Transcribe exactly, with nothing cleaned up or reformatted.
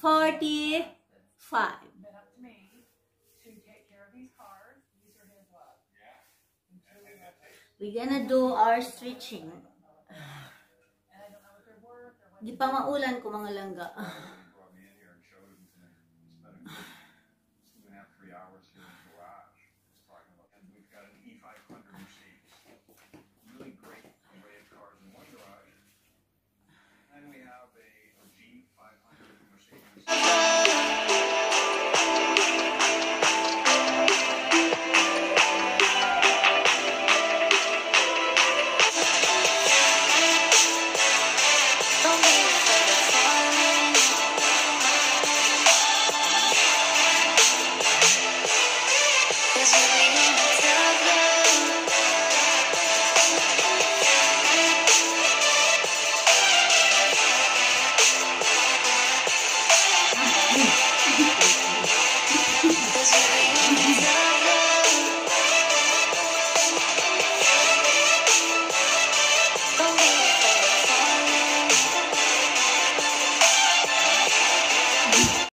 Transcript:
forty-five. Been up to me to take care of these cards. These are his love. We're gonna do our stretching. Di pa maulan ko mga langga. Thank you.